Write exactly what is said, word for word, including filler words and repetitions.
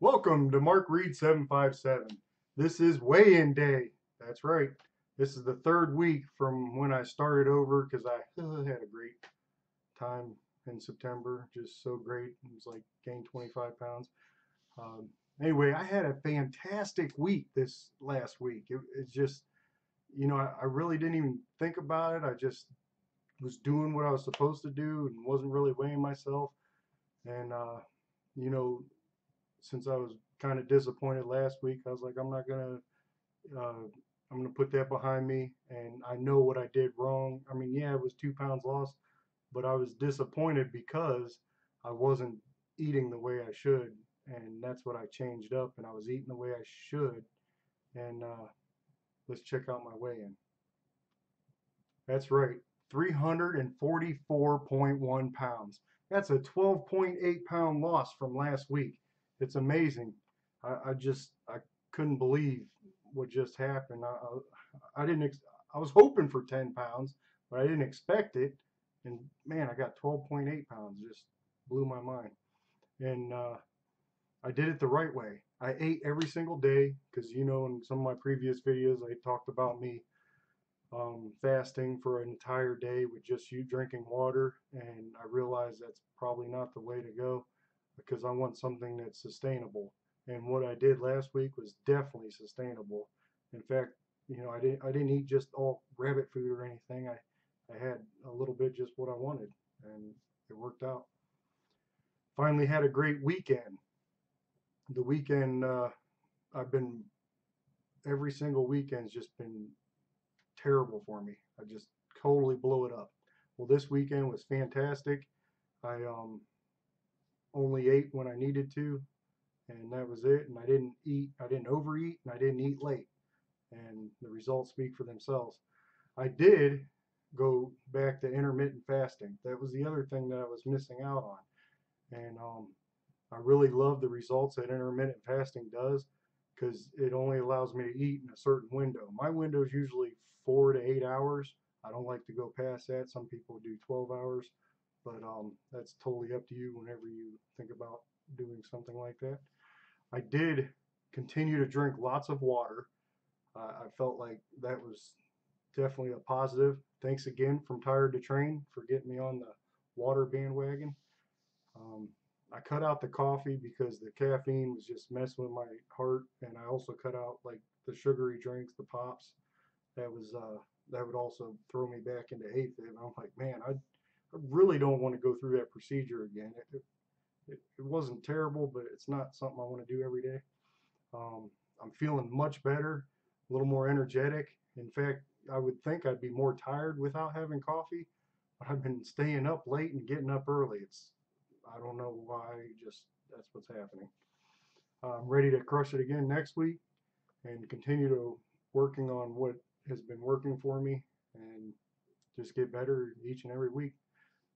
Welcome to Mark Reed seven five seven. This is weigh-in day. That's right. This is the third week from when I started over because I uh, had a great time in September. Just so great. It was like gained twenty-five pounds. Um, anyway, I had a fantastic week this last week. It, it's just, you know, I, I really didn't even think about it. I just was doing what I was supposed to do and wasn't really weighing myself. And, uh, you know, since I was kind of disappointed last week, I was like, I'm not gonna, uh, I'm gonna put that behind me. And I know what I did wrong. I mean, yeah, it was two pounds lost, but I was disappointed because I wasn't eating the way I should, and that's what I changed up. And I was eating the way I should. And uh, let's check out my weigh-in. That's right, three hundred forty-four point one pounds. That's a twelve point eight pound loss from last week. It's amazing. I, I just I couldn't believe what just happened. I, I, I didn't ex I was hoping for ten pounds, but I didn't expect it. And man, I got twelve point eight pounds. Just blew my mind. And uh, I did it the right way. I ate every single day because, you know, in some of my previous videos I talked about me um, fasting for an entire day with just you drinking water, and I realized that's probably not the way to go, because I want something that's sustainable. And what I did last week was definitely sustainable. In fact, you know, I didn't I didn't eat just all rabbit food or anything. I, I had a little bit just what I wanted, and it worked out. Finally had a great weekend. The weekend, uh, I've been, every single weekend's just been terrible for me. I just totally blow it up. Well, this weekend was fantastic. I, um, only ate when I needed to, and that was it. And I didn't eat, I didn't overeat, and I didn't eat late, and the results speak for themselves. I did go back to intermittent fasting. That was the other thing that I was missing out on, and um, I really love the results that intermittent fasting does, because it only allows me to eat in a certain window. My window is usually four to eight hours. I don't like to go past that. Some people do twelve hours. But um, that's totally up to you whenever you think about doing something like that. I did continue to drink lots of water. Uh, I felt like that was definitely a positive. Thanks again from Tired to Train for getting me on the water bandwagon. Um, I cut out the coffee because the caffeine was just messing with my heart. And I also cut out like the sugary drinks, the pops. That was uh, that would also throw me back into AFib. I'm like, man, I... I really don't want to go through that procedure again. It, it, it wasn't terrible, but it's not something I want to do every day. Um, I'm feeling much better, a little more energetic. In fact, I would think I'd be more tired without having coffee. I've been staying up late and getting up early. It's, I don't know why, just that's what's happening. I'm ready to crush it again next week and continue to working on what has been working for me and just get better each and every week.